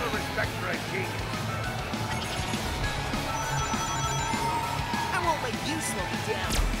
little respect for a king. I won't let you slow me down.